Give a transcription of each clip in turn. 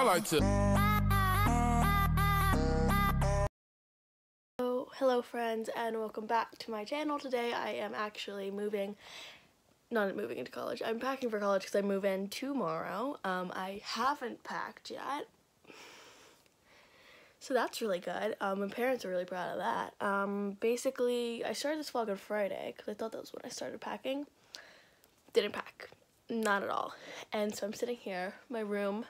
I like to. Hello friends and welcome back to my channel. Today I am actually not moving into college. I'm packing for college because I move in tomorrow. I haven't packed yet, so that's really good. My parents are really proud of that. Basically, I started this vlog on Friday because I thought that was when I started packing. Didn't pack. Not at all. And so I'm sitting here, my room,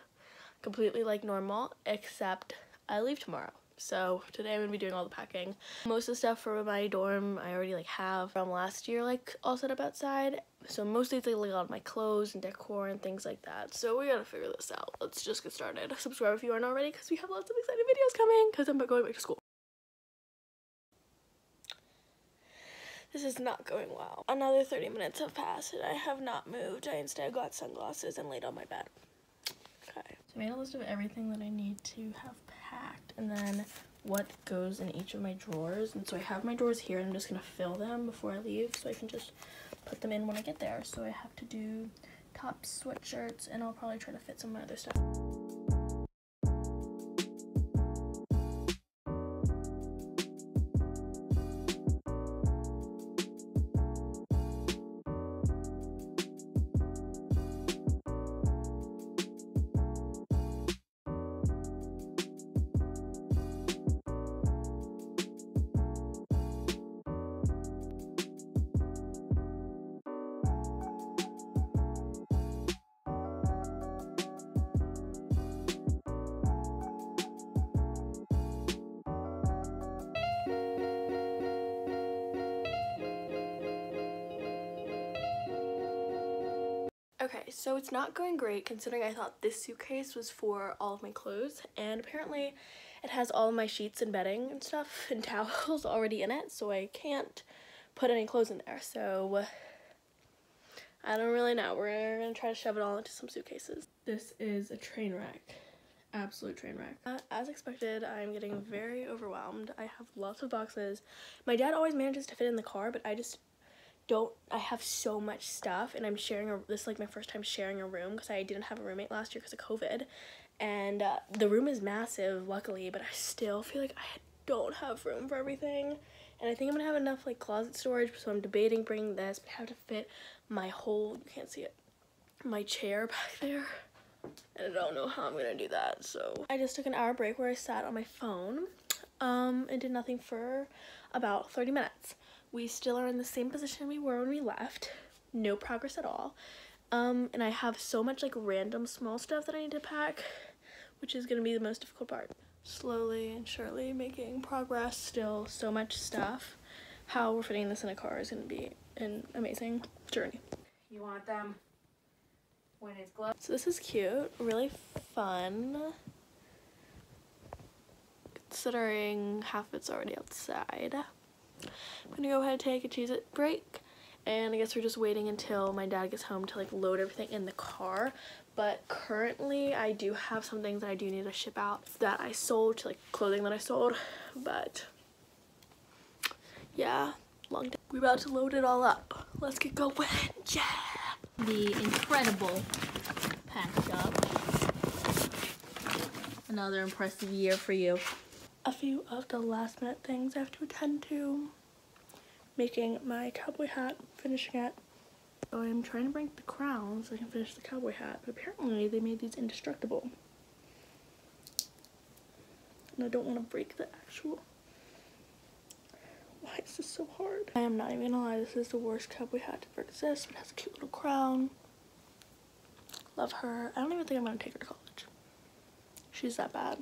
completely like normal, except I leave tomorrow. So today I'm gonna be doing all the packing. Most of the stuff from my dorm I already like have from last year like all set up outside. So mostly it's like a lot of my clothes and decor and things like that. So we gotta figure this out. Let's just get started. Subscribe if you aren't already because we have lots of exciting videos coming because I'm going back to school. This is not going well. Another 30 minutes have passed and I have not moved. I instead got sunglasses and laid on my bed. Okay. So I made a list of everything that I need to have packed and then what goes in each of my drawers. And so I have my drawers here and I'm just going to fill them before I leave so I can just put them in when I get there. So I have to do tops, sweatshirts, and I'll probably try to fit some of my other stuff. Okay, so it's not going great considering I thought this suitcase was for all of my clothes, and apparently it has all of my sheets and bedding and stuff and towels already in it, so I can't put any clothes in there. So I don't really know. We're gonna try to shove it all into some suitcases. This is a train wreck. Absolute train wreck. As expected, I'm getting very overwhelmed. I have lots of boxes. My dad always manages to fit in the car, but I just don't. I have so much stuff, and I'm sharing this is like my first time sharing a room because I didn't have a roommate last year because of COVID, and the room is massive luckily, but I still feel like I don't have room for everything. And I think I'm gonna have enough like closet storage, so I'm debating bringing this, but I have to fit my whole, you can't see it, my chair back there, and I don't know how I'm gonna do that. So I just took an hour break where I sat on my phone and did nothing for about 30 minutes. We still are in the same position we were when we left. No progress at all. And I have so much like random small stuff that I need to pack, which is gonna be the most difficult part. Slowly and surely making progress. Still so much stuff. How we're fitting this in a car is gonna be an amazing journey. You want them when it's glowing. So this is cute, really fun. Considering half of it's already outside. I'm gonna go ahead and take a cheese it break, and I guess we're just waiting until my dad gets home to like load everything in the car. But currently I do have some things that I do need to ship out that I sold, to like clothing that I sold, but yeah, long time. We're about to load it all up. Let's get going. Yeah, the incredible packed up. Another impressive year for you. A few of the last minute things I have to attend to. Making my cowboy hat, finishing it. So I'm trying to break the crown so I can finish the cowboy hat, but apparently they made these indestructible. And I don't want to break the actual. Why is this so hard? I am not even gonna lie, this is the worst cowboy hat to ever exist, but it has a cute little crown. Love her. I don't even think I'm gonna take her to college. She's that bad.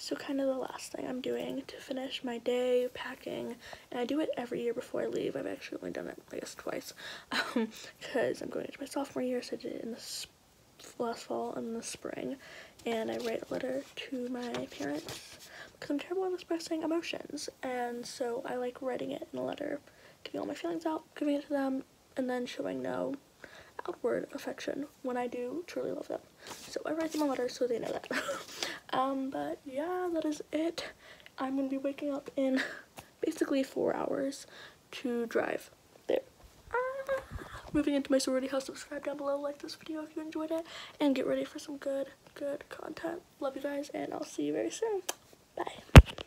So kind of the last thing I'm doing to finish my day, packing, and I do it every year before I leave. I've actually only done it, I guess, twice, because I'm going into my sophomore year, so I did it in the last fall and the spring, and I write a letter to my parents, because I'm terrible at expressing emotions, and so I like writing it in a letter, getting all my feelings out, giving it to them, and then showing no outward affection when I do truly love them. So I write them a letter so they know that. But yeah, that is it. I'm gonna be waking up in basically 4 hours to drive there. Moving into my sorority house, subscribe down below, like this video if you enjoyed it, and get ready for some good content. Love you guys, and I'll see you very soon. Bye.